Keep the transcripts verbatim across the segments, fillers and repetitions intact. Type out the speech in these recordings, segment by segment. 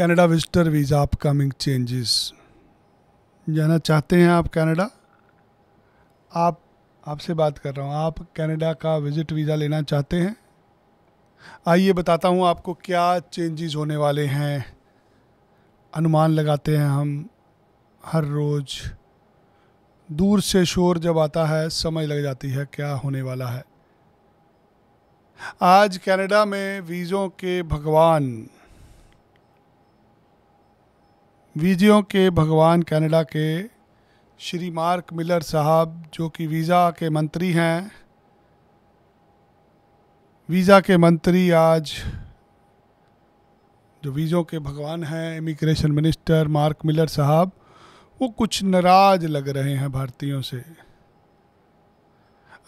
Canada visitor visa upcoming changes. जाना चाहते हैं आप कनाडा? आप आपसे बात कर रहा हूँ, आप कनाडा का विजिट वीज़ा लेना चाहते हैं? आइए बताता हूँ आपको क्या चेंजेस होने वाले हैं। अनुमान लगाते हैं हम हर रोज़, दूर से शोर जब आता है समझ लग जाती है क्या होने वाला है। आज कनाडा में वीज़ों के भगवान वीज़ों के भगवान कनाडा के श्री मार्क मिलर साहब, जो कि वीज़ा के मंत्री हैं, वीज़ा के मंत्री आज जो वीज़ों के भगवान हैं, इमिग्रेशन मिनिस्टर मार्क मिलर साहब, वो कुछ नाराज़ लग रहे हैं भारतीयों से।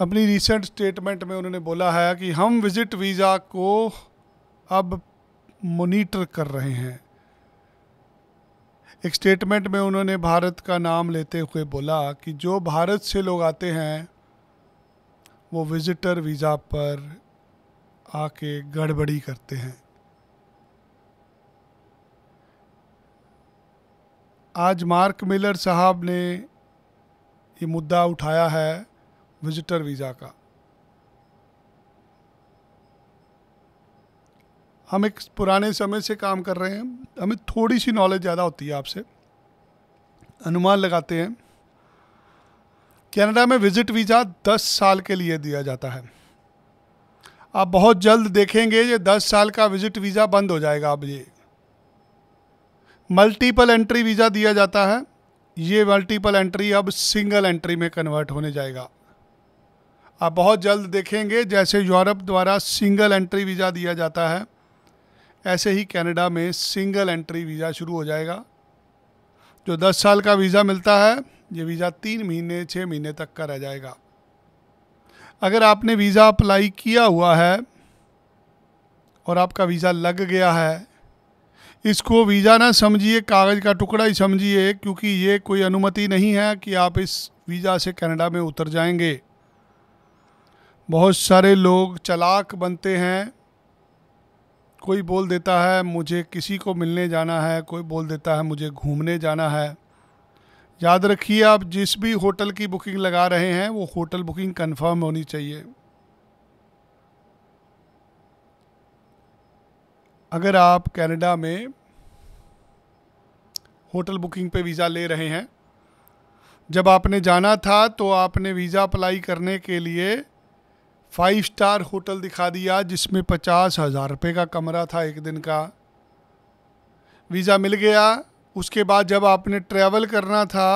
अपनी रिसेंट स्टेटमेंट में उन्होंने बोला है कि हम विज़िट वीज़ा को अब मॉनिटर कर रहे हैं। एक स्टेटमेंट में उन्होंने भारत का नाम लेते हुए बोला कि जो भारत से लोग आते हैं वो विज़िटर वीज़ा पर आके गड़बड़ी करते हैं। आज मार्क मिलर साहब ने ये मुद्दा उठाया है विज़िटर वीज़ा का। हम एक पुराने समय से काम कर रहे हैं, हमें थोड़ी सी नॉलेज ज़्यादा होती है आपसे। अनुमान लगाते हैं, कनाडा में विज़िट वीज़ा दस साल के लिए दिया जाता है। आप बहुत जल्द देखेंगे ये दस साल का विज़िट वीज़ा बंद हो जाएगा। अब ये मल्टीपल एंट्री वीज़ा दिया जाता है, ये मल्टीपल एंट्री अब सिंगल एंट्री में कन्वर्ट होने जाएगा। आप बहुत जल्द देखेंगे जैसे यूरोप द्वारा सिंगल एंट्री वीज़ा दिया जाता है, ऐसे ही कनाडा में सिंगल एंट्री वीज़ा शुरू हो जाएगा। जो दस साल का वीज़ा मिलता है, ये वीज़ा तीन महीने छः महीने तक का रह जाएगा। अगर आपने वीज़ा अप्लाई किया हुआ है और आपका वीज़ा लग गया है, इसको वीज़ा ना समझिए, कागज़ का टुकड़ा ही समझिए, क्योंकि ये कोई अनुमति नहीं है कि आप इस वीज़ा से कनाडा में उतर जाएंगे। बहुत सारे लोग चालाक बनते हैं, कोई बोल देता है मुझे किसी को मिलने जाना है, कोई बोल देता है मुझे घूमने जाना है। याद रखिए, आप जिस भी होटल की बुकिंग लगा रहे हैं वो होटल बुकिंग कंफर्म होनी चाहिए। अगर आप कनाडा में होटल बुकिंग पे वीज़ा ले रहे हैं, जब आपने जाना था तो आपने वीज़ा अप्लाई करने के लिए फाइव स्टार होटल दिखा दिया जिसमें पचास हज़ार रुपये का कमरा था एक दिन का। वीज़ा मिल गया, उसके बाद जब आपने ट्रैवल करना था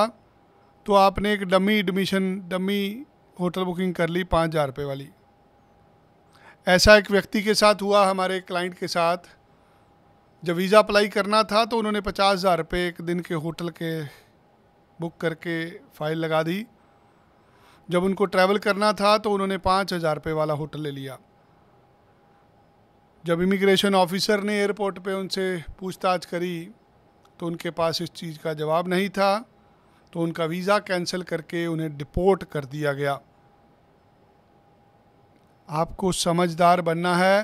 तो आपने एक dummy admission dummy hotel booking कर ली पाँच हज़ार रुपये वाली। ऐसा एक व्यक्ति के साथ हुआ, हमारे क्लाइंट के साथ। जब वीज़ा अप्लाई करना था तो उन्होंने पचास हज़ार रुपये एक दिन के होटल के बुक करके फ़ाइल लगा दी। जब उनको ट्रैवल करना था तो उन्होंने पाँच हज़ार रुपये वाला होटल ले लिया। जब इमिग्रेशन ऑफिसर ने एयरपोर्ट पे उनसे पूछताछ करी तो उनके पास इस चीज़ का जवाब नहीं था, तो उनका वीज़ा कैंसिल करके उन्हें डिपोर्ट कर दिया गया। आपको समझदार बनना है।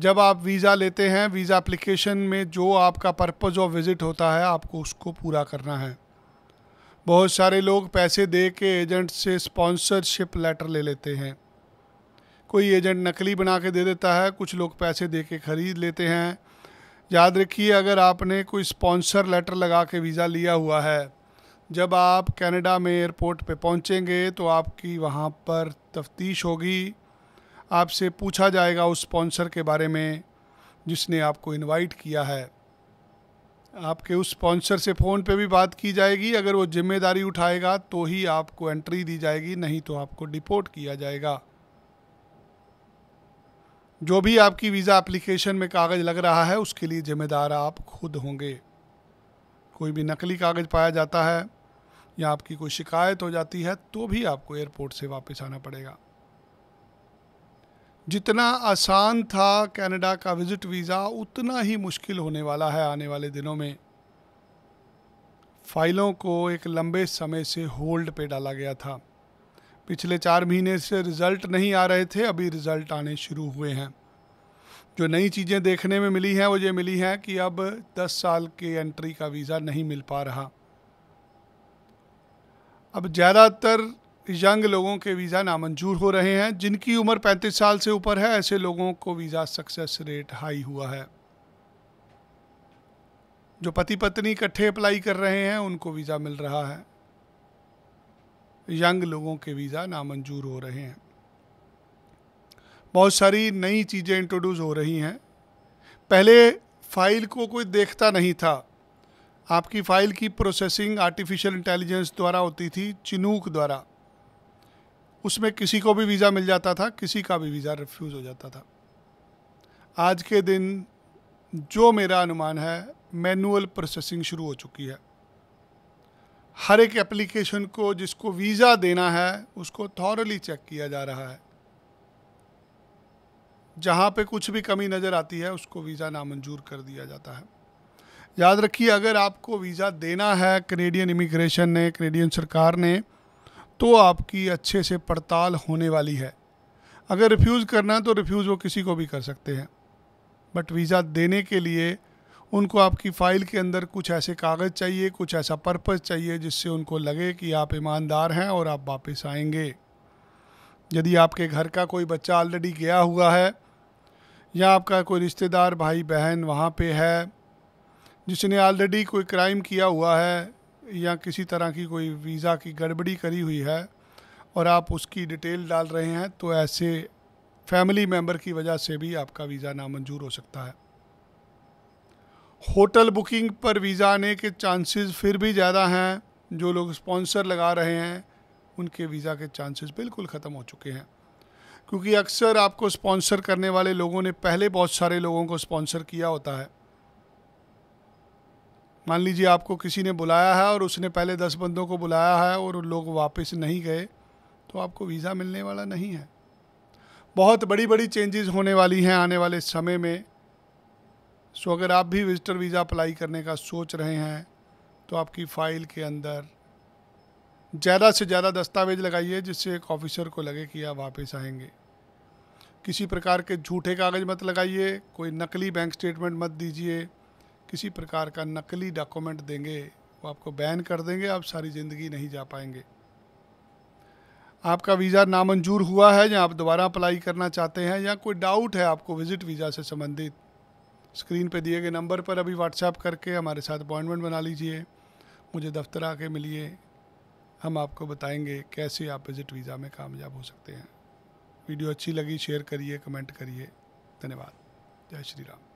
जब आप वीज़ा लेते हैं, वीज़ा एप्लीकेशन में जो आपका पर्पज़ ऑफ विज़िट होता है, आपको उसको पूरा करना है। बहुत सारे लोग पैसे दे के एजेंट से स्पॉन्सरशिप लेटर ले लेते हैं। कोई एजेंट नकली बना के दे देता है, कुछ लोग पैसे दे के ख़रीद लेते हैं। याद रखिए, अगर आपने कोई स्पॉन्सर लेटर लगा के वीज़ा लिया हुआ है, जब आप कनाडा में एयरपोर्ट पे पहुंचेंगे तो आपकी वहां पर तफ्तीश होगी। आपसे पूछा जाएगा उस स्पॉन्सर के बारे में जिसने आपको इन्वाइट किया है। आपके उस स्पॉन्सर से फ़ोन पे भी बात की जाएगी। अगर वो जिम्मेदारी उठाएगा तो ही आपको एंट्री दी जाएगी, नहीं तो आपको डिपोर्ट किया जाएगा। जो भी आपकी वीज़ा एप्लीकेशन में कागज़ लग रहा है उसके लिए ज़िम्मेदार आप खुद होंगे। कोई भी नकली कागज़ पाया जाता है या आपकी कोई शिकायत हो जाती है तो भी आपको एयरपोर्ट से वापस आना पड़ेगा। जितना आसान था कनाडा का विज़िट वीज़ा, उतना ही मुश्किल होने वाला है आने वाले दिनों में। फ़ाइलों को एक लंबे समय से होल्ड पे डाला गया था। पिछले चार महीने से रिज़ल्ट नहीं आ रहे थे, अभी रिज़ल्ट आने शुरू हुए हैं। जो नई चीज़ें देखने में मिली हैं वो ये मिली हैं कि अब दस साल के एंट्री का वीज़ा नहीं मिल पा रहा। अब ज़्यादातर यंग लोगों के वीज़ा नामंजूर हो रहे हैं। जिनकी उम्र पैंतीस साल से ऊपर है, ऐसे लोगों को वीज़ा सक्सेस रेट हाई हुआ है। जो पति पत्नी इकट्ठे अप्लाई कर रहे हैं उनको वीज़ा मिल रहा है। यंग लोगों के वीज़ा नामंजूर हो रहे हैं। बहुत सारी नई चीज़ें इंट्रोड्यूस हो रही हैं। पहले फ़ाइल को कोई देखता नहीं था। आपकी फ़ाइल की प्रोसेसिंग आर्टिफिशियल इंटेलिजेंस द्वारा होती थी, चिनूक द्वारा। उसमें किसी को भी वीज़ा मिल जाता था, किसी का भी वीज़ा रिफ्यूज़ हो जाता था। आज के दिन जो मेरा अनुमान है, मैनुअल प्रोसेसिंग शुरू हो चुकी है। हर एक एप्लीकेशन को जिसको वीज़ा देना है उसको थॉरली चेक किया जा रहा है। जहाँ पे कुछ भी कमी नज़र आती है उसको वीज़ा नामंजूर कर दिया जाता है। याद रखिए, अगर आपको वीज़ा देना है कैनेडियन इमिग्रेशन ने, कैनेडियन सरकार ने, तो आपकी अच्छे से पड़ताल होने वाली है। अगर रिफ्यूज़ करना है तो रिफ्यूज़ वो किसी को भी कर सकते हैं, बट वीज़ा देने के लिए उनको आपकी फ़ाइल के अंदर कुछ ऐसे कागज़ चाहिए, कुछ ऐसा पर्पस चाहिए जिससे उनको लगे कि आप ईमानदार हैं और आप वापस आएंगे। यदि आपके घर का कोई बच्चा ऑलरेडी गया हुआ है या आपका कोई रिश्तेदार भाई बहन वहाँ पे है जिसने ऑलरेडी कोई क्राइम किया हुआ है या किसी तरह की कोई वीज़ा की गड़बड़ी करी हुई है और आप उसकी डिटेल डाल रहे हैं, तो ऐसे फैमिली मेम्बर की वजह से भी आपका वीज़ा नामंजूर हो सकता है। होटल बुकिंग पर वीज़ा आने के चांसेस फिर भी ज़्यादा हैं। जो लोग स्पॉन्सर लगा रहे हैं उनके वीज़ा के चांसेस बिल्कुल ख़त्म हो चुके हैं, क्योंकि अक्सर आपको स्पॉन्सर करने वाले लोगों ने पहले बहुत सारे लोगों को स्पॉन्सर किया होता है। मान लीजिए आपको किसी ने बुलाया है और उसने पहले दस बंदों को बुलाया है और उन लोग वापस नहीं गए, तो आपको वीज़ा मिलने वाला नहीं है। बहुत बड़ी बड़ी चेंजेस होने वाली हैं आने वाले समय में। सो so, अगर आप भी विजिटर वीज़ा अप्लाई करने का सोच रहे हैं तो आपकी फ़ाइल के अंदर ज़्यादा से ज़्यादा दस्तावेज लगाइए जिससे एक ऑफिसर को लगे कि आप वापस आएंगे। किसी प्रकार के झूठे कागज़ मत लगाइए, कोई नकली बैंक स्टेटमेंट मत दीजिए। किसी प्रकार का नकली डॉक्यूमेंट देंगे वो आपको बैन कर देंगे, आप सारी ज़िंदगी नहीं जा पाएंगे। आपका वीज़ा नामंजूर हुआ है या आप दोबारा अप्लाई करना चाहते हैं या कोई डाउट है आपको विज़िट वीज़ा से संबंधित, स्क्रीन पे दिए गए नंबर पर अभी व्हाट्सएप करके हमारे साथ अपॉइंटमेंट बना लीजिए। मुझे दफ्तर आके मिलिए, हम आपको बताएंगे कैसे आप विजिट वीज़ा में कामयाब हो सकते हैं। वीडियो अच्छी लगी शेयर करिए, कमेंट करिए। धन्यवाद। जय श्री राम।